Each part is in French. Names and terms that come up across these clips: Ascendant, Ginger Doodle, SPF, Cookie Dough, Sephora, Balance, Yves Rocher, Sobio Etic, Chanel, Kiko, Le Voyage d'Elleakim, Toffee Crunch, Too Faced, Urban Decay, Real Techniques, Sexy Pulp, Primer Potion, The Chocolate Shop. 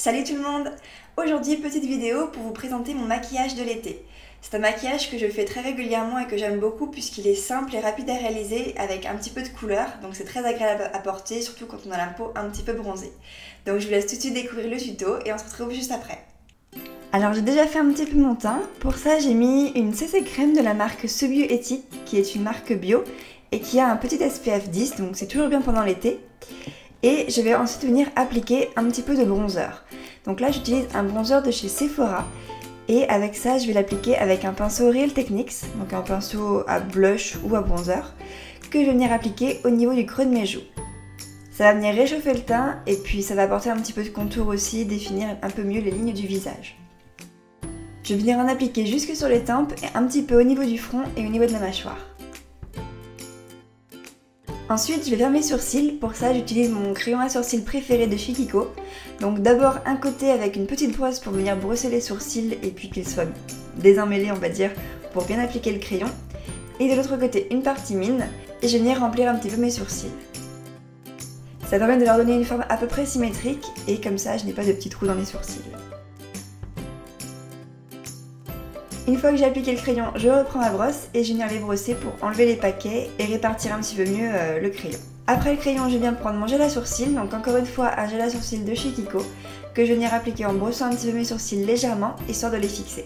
Salut tout le monde! Aujourd'hui, petite vidéo pour vous présenter mon maquillage de l'été. C'est un maquillage que je fais très régulièrement et que j'aime beaucoup puisqu'il est simple et rapide à réaliser avec un petit peu de couleur, donc c'est très agréable à porter, surtout quand on a la peau un petit peu bronzée. Donc je vous laisse tout de suite découvrir le tuto et on se retrouve juste après. Alors j'ai déjà fait un petit peu mon teint, pour ça j'ai mis une CC crème de la marque Sobio Etic, qui est une marque bio et qui a un petit SPF 10, donc c'est toujours bien pendant l'été. Et je vais ensuite venir appliquer un petit peu de bronzer. Donc là j'utilise un bronzer de chez Sephora et avec ça je vais l'appliquer avec un pinceau Real Techniques, donc un pinceau à blush ou à bronzer, que je vais venir appliquer au niveau du creux de mes joues. Ça va venir réchauffer le teint et puis ça va apporter un petit peu de contour aussi, définir un peu mieux les lignes du visage. Je vais venir en appliquer jusque sur les tempes et un petit peu au niveau du front et au niveau de la mâchoire. Ensuite, je vais faire mes sourcils. Pour ça, j'utilise mon crayon à sourcils préféré de chez Kiko. Donc d'abord un côté avec une petite brosse pour venir brosser les sourcils et puis qu'ils soient désemêlés, on va dire, pour bien appliquer le crayon. Et de l'autre côté, une partie mine. Et je vais venir remplir un petit peu mes sourcils. Ça permet de leur donner une forme à peu près symétrique et comme ça, je n'ai pas de petits trous dans les sourcils. Une fois que j'ai appliqué le crayon, je reprends ma brosse et je viens les brosser pour enlever les paquets et répartir un petit peu mieux le crayon. Après le crayon, je viens prendre mon gel à sourcils, donc encore une fois un gel à sourcils de chez Kiko, que je viens appliquer en brossant un petit peu mes sourcils légèrement, histoire de les fixer.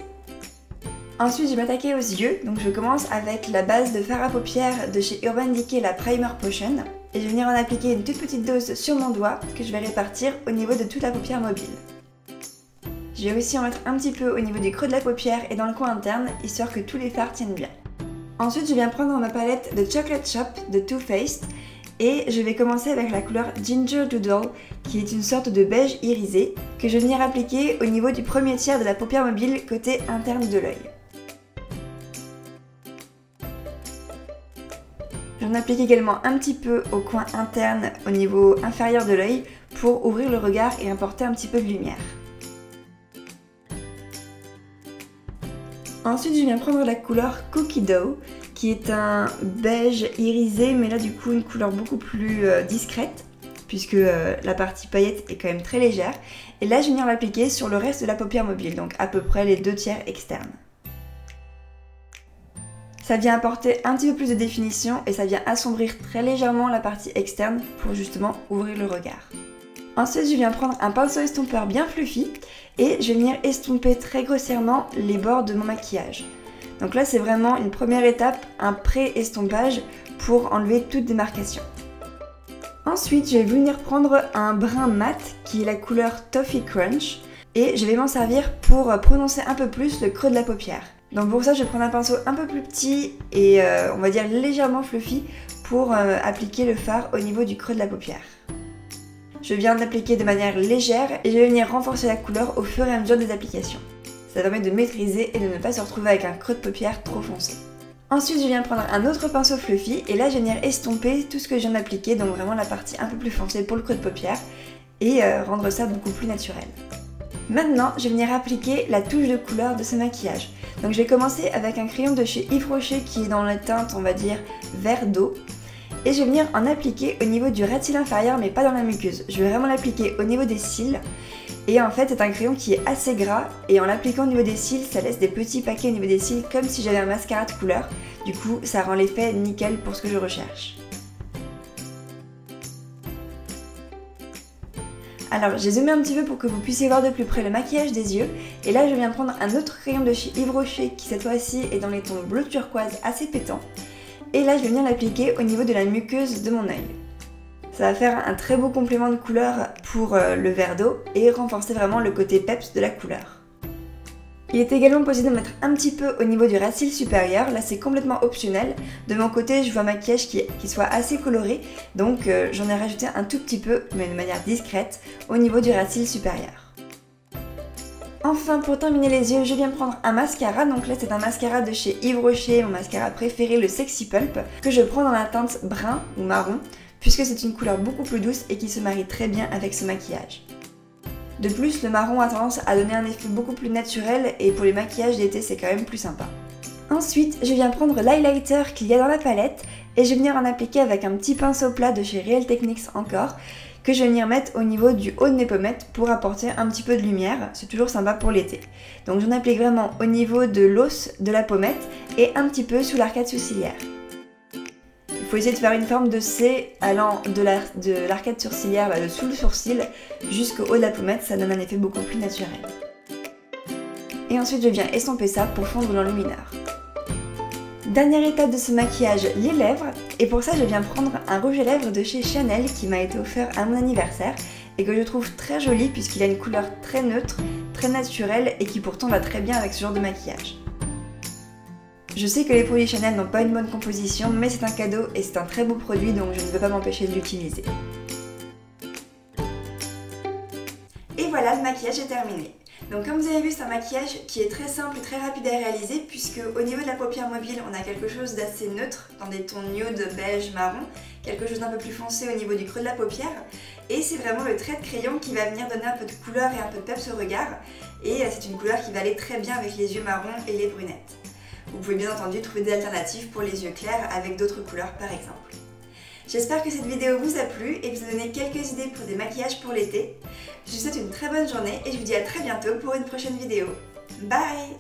Ensuite, je vais m'attaquer aux yeux, donc je commence avec la base de fard à paupières de chez Urban Decay, la Primer Potion, et je vais venir en appliquer une toute petite dose sur mon doigt, que je vais répartir au niveau de toute la paupière mobile. Je vais aussi en mettre un petit peu au niveau du creux de la paupière et dans le coin interne, histoire que tous les fards tiennent bien. Ensuite, je viens prendre ma palette The Chocolate Shop de Too Faced et je vais commencer avec la couleur Ginger Doodle, qui est une sorte de beige irisé, que je vais venir appliquer au niveau du premier tiers de la paupière mobile côté interne de l'œil. J'en applique également un petit peu au coin interne, au niveau inférieur de l'œil, pour ouvrir le regard et apporter un petit peu de lumière. Ensuite, je viens prendre la couleur Cookie Dough, qui est un beige irisé, mais là du coup une couleur beaucoup plus discrète, puisque la partie paillette est quand même très légère. Et là, je viens l'appliquer sur le reste de la paupière mobile, donc à peu près les deux tiers externes. Ça vient apporter un petit peu plus de définition et ça vient assombrir très légèrement la partie externe pour justement ouvrir le regard. Ensuite, je viens prendre un pinceau estompeur bien fluffy et je vais venir estomper très grossièrement les bords de mon maquillage. Donc là, c'est vraiment une première étape, un pré-estompage pour enlever toute démarcation. Ensuite, je vais venir prendre un brun mat qui est la couleur Toffee Crunch et je vais m'en servir pour prononcer un peu plus le creux de la paupière. Donc pour ça, je vais prendre un pinceau un peu plus petit et on va dire légèrement fluffy pour appliquer le fard au niveau du creux de la paupière. Je viens de l'appliquer de manière légère et je vais venir renforcer la couleur au fur et à mesure des applications. Ça permet de maîtriser et de ne pas se retrouver avec un creux de paupière trop foncé. Ensuite, je viens prendre un autre pinceau fluffy et là je vais venir estomper tout ce que je viens d'appliquer, donc vraiment la partie un peu plus foncée pour le creux de paupière et rendre ça beaucoup plus naturel. Maintenant, je vais venir appliquer la touche de couleur de ce maquillage. Donc je vais commencer avec un crayon de chez Yves Rocher qui est dans la teinte, on va dire, vert d'eau. Et je vais venir en appliquer au niveau du ras de cils inférieur mais pas dans la muqueuse. Je vais vraiment l'appliquer au niveau des cils. Et en fait c'est un crayon qui est assez gras et en l'appliquant au niveau des cils ça laisse des petits paquets au niveau des cils comme si j'avais un mascara de couleur. Du coup ça rend l'effet nickel pour ce que je recherche. Alors j'ai zoomé un petit peu pour que vous puissiez voir de plus près le maquillage des yeux. Et là je viens prendre un autre crayon de chez Yves Rocher qui cette fois-ci est dans les tons bleu turquoise assez pétants. Et là, je vais venir l'appliquer au niveau de la muqueuse de mon œil. Ça va faire un très beau complément de couleur pour le vert d'eau et renforcer vraiment le côté peps de la couleur. Il est également possible de mettre un petit peu au niveau du ras de cils supérieur. Là, c'est complètement optionnel. De mon côté, je vois un maquillage qui soit assez coloré. Donc, j'en ai rajouté un tout petit peu, mais de manière discrète, au niveau du ras de cils supérieur. Enfin, pour terminer les yeux, je viens prendre un mascara. Donc là, c'est un mascara de chez Yves Rocher, mon mascara préféré, le Sexy Pulp, que je prends dans la teinte brun ou marron, puisque c'est une couleur beaucoup plus douce et qui se marie très bien avec ce maquillage. De plus, le marron a tendance à donner un effet beaucoup plus naturel et pour les maquillages d'été, c'est quand même plus sympa. Ensuite, je viens prendre l'highlighter qu'il y a dans la palette et je vais venir en appliquer avec un petit pinceau plat de chez Real Techniques encore, que je vais venir mettre au niveau du haut de mes pommettes pour apporter un petit peu de lumière. C'est toujours sympa pour l'été. Donc j'en applique vraiment au niveau de l'os de la pommette et un petit peu sous l'arcade sourcilière. Il faut essayer de faire une forme de C allant de l'arcade sourcilière, de sous le sourcil jusqu'au haut de la pommette. Ça donne un effet beaucoup plus naturel. Et ensuite je viens estomper ça pour fondre l'enlumineur. Dernière étape de ce maquillage, les lèvres, et pour ça je viens prendre un rouge à lèvres de chez Chanel qui m'a été offert à mon anniversaire et que je trouve très joli puisqu'il a une couleur très neutre, très naturelle et qui pourtant va très bien avec ce genre de maquillage. Je sais que les produits Chanel n'ont pas une bonne composition mais c'est un cadeau et c'est un très beau produit donc je ne peux pas m'empêcher de l'utiliser. Et voilà, le maquillage est terminé. Donc comme vous avez vu, c'est un maquillage qui est très simple et très rapide à réaliser puisque au niveau de la paupière mobile, on a quelque chose d'assez neutre dans des tons nude, beige, marron, quelque chose d'un peu plus foncé au niveau du creux de la paupière et c'est vraiment le trait de crayon qui va venir donner un peu de couleur et un peu de peps au regard et c'est une couleur qui va aller très bien avec les yeux marrons et les brunettes. Vous pouvez bien entendu trouver des alternatives pour les yeux clairs avec d'autres couleurs par exemple. J'espère que cette vidéo vous a plu et vous a donné quelques idées pour des maquillages pour l'été. Je vous souhaite une très bonne journée et je vous dis à très bientôt pour une prochaine vidéo. Bye!